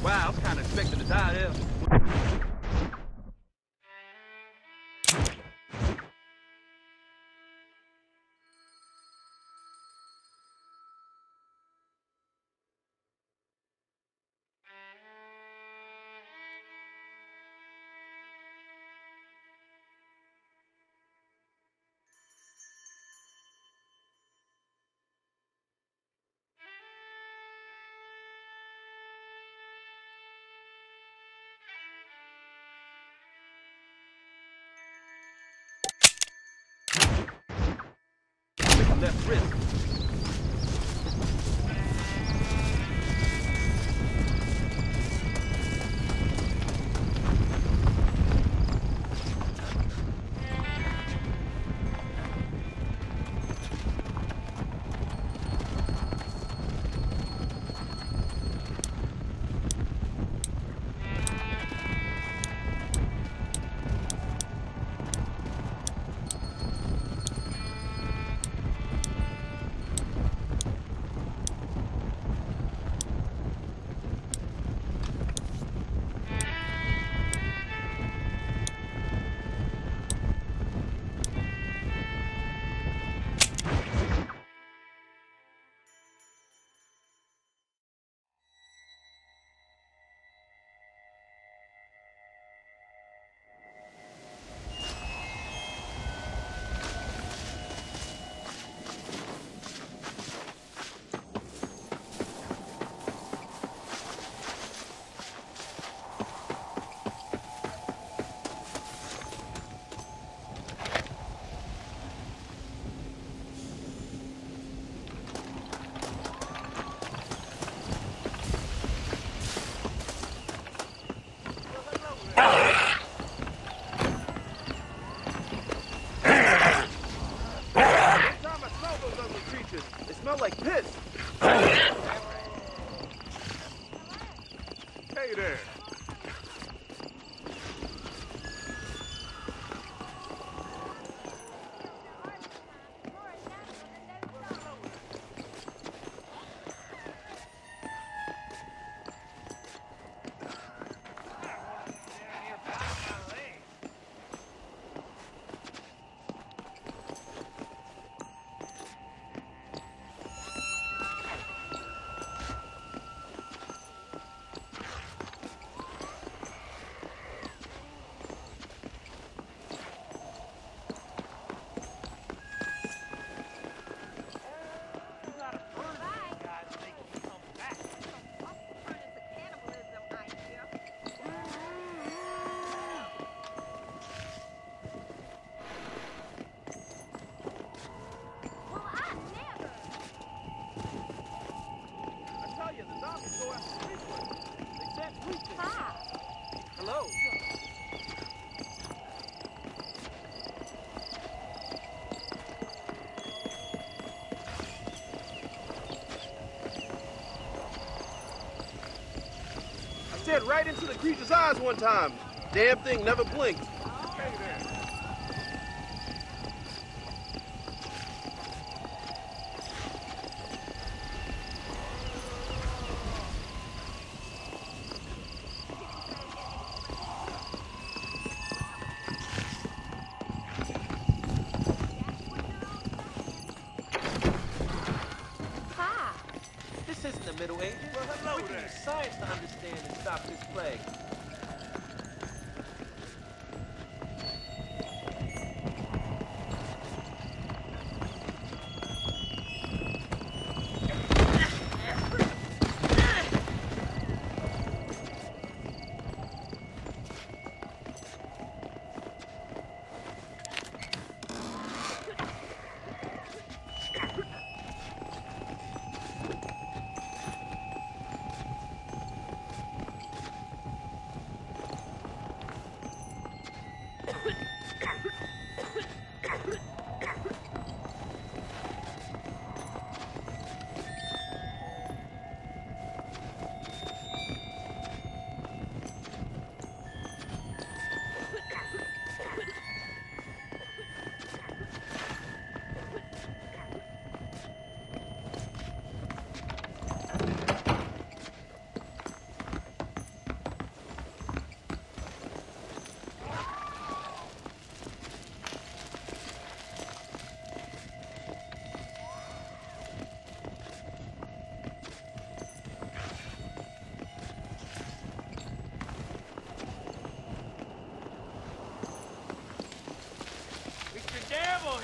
Wow, I was kind of expecting to die there. Left wrist. Right into the creature's eyes one time. Damn thing never blinked.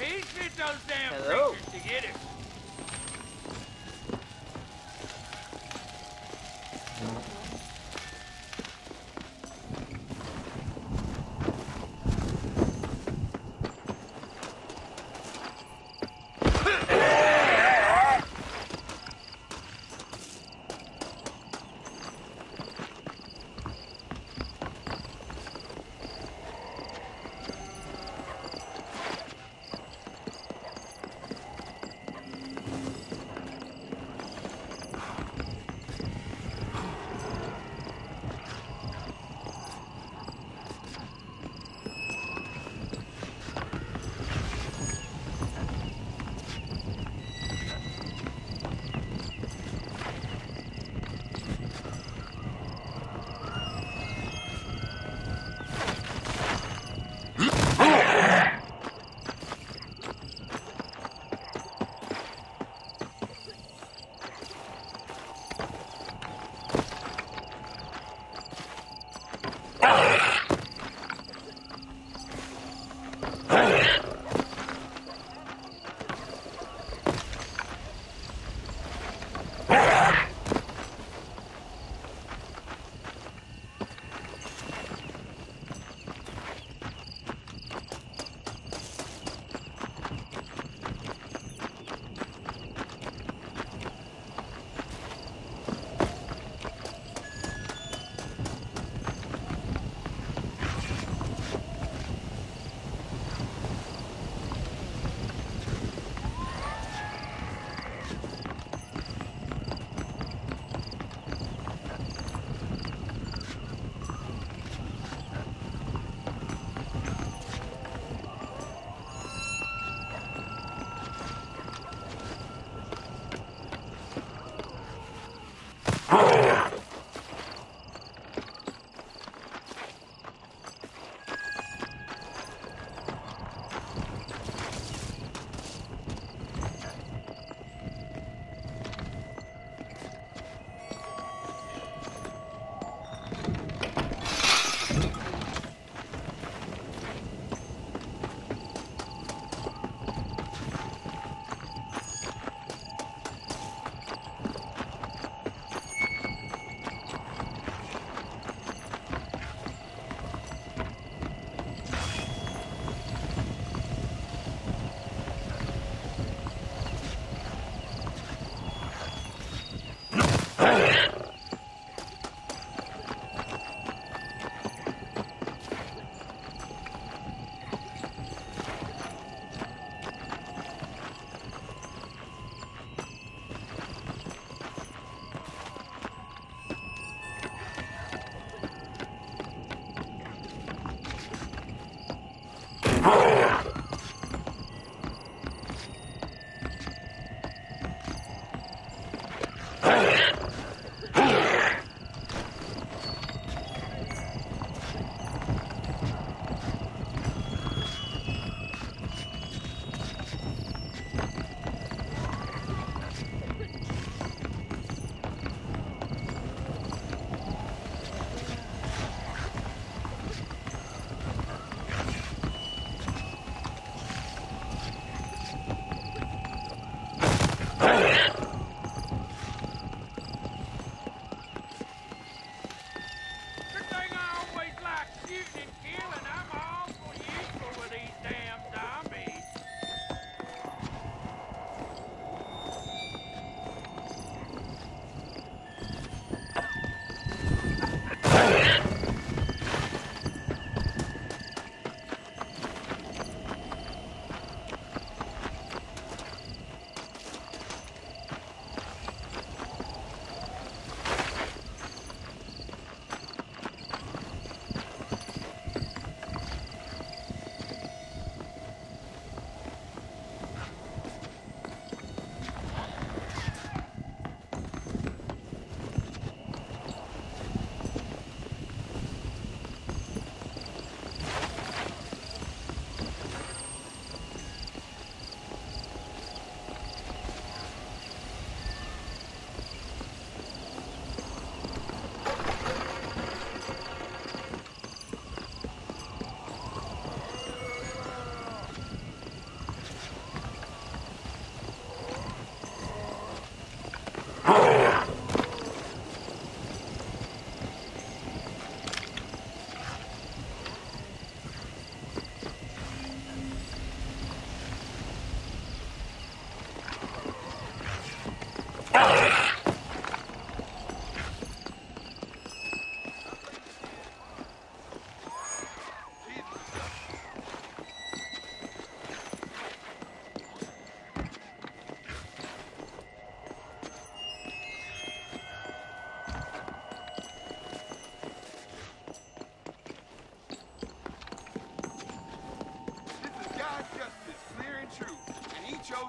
He fit those damn creatures together.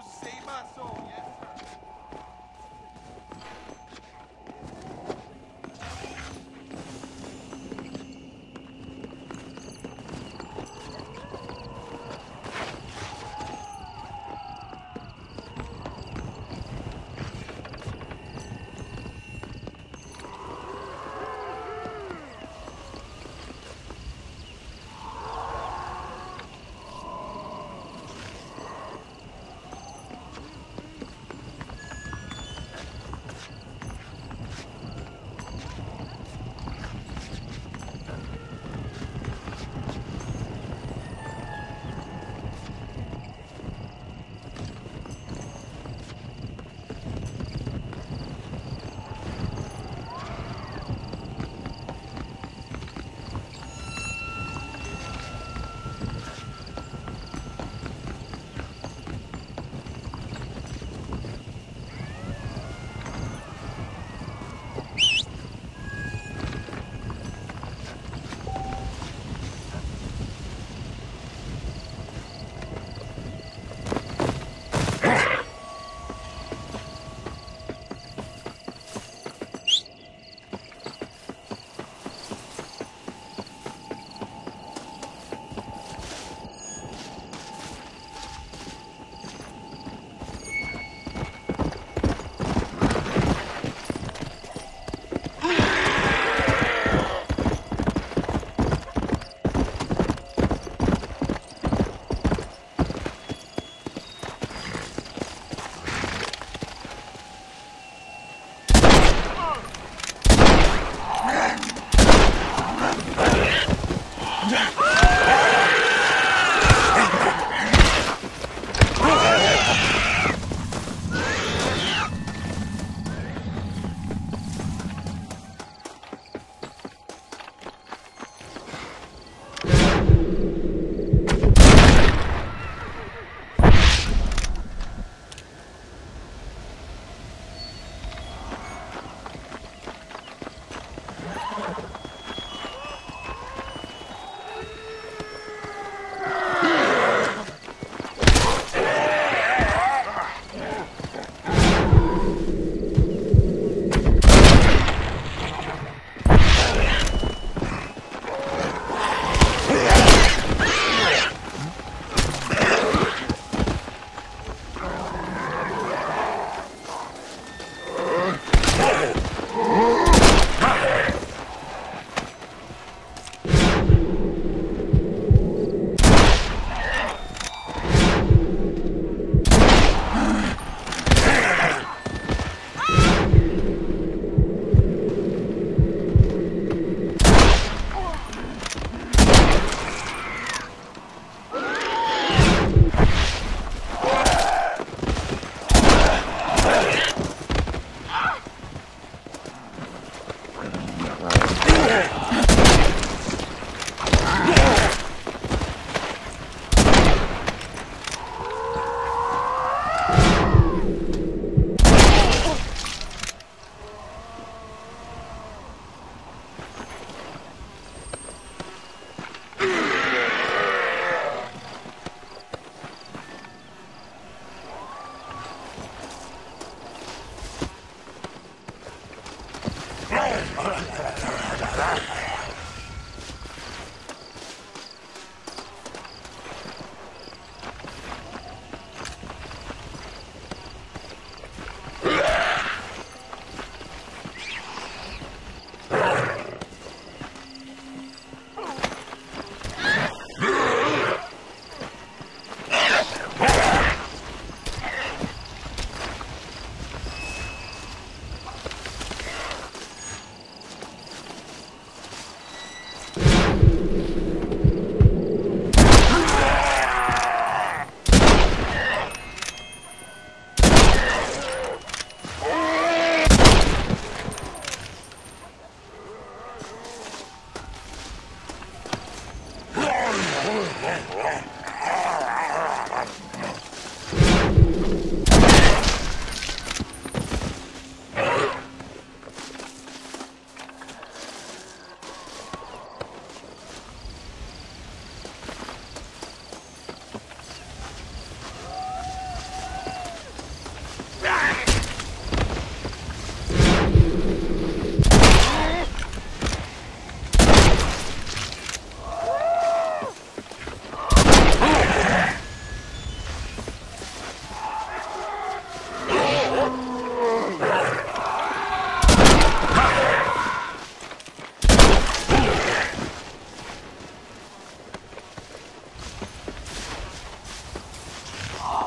so save my soul. Yes, sir.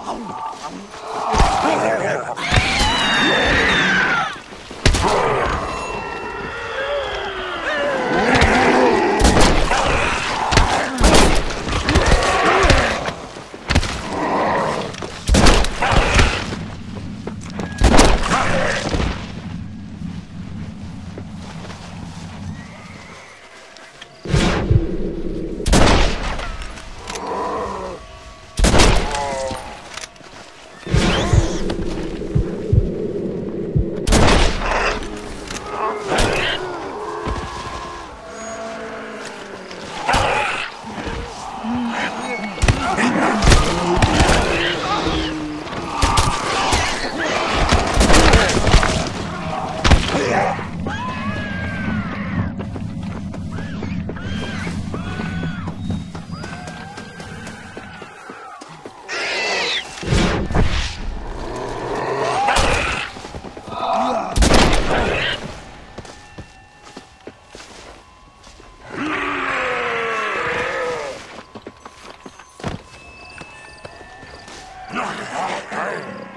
All right.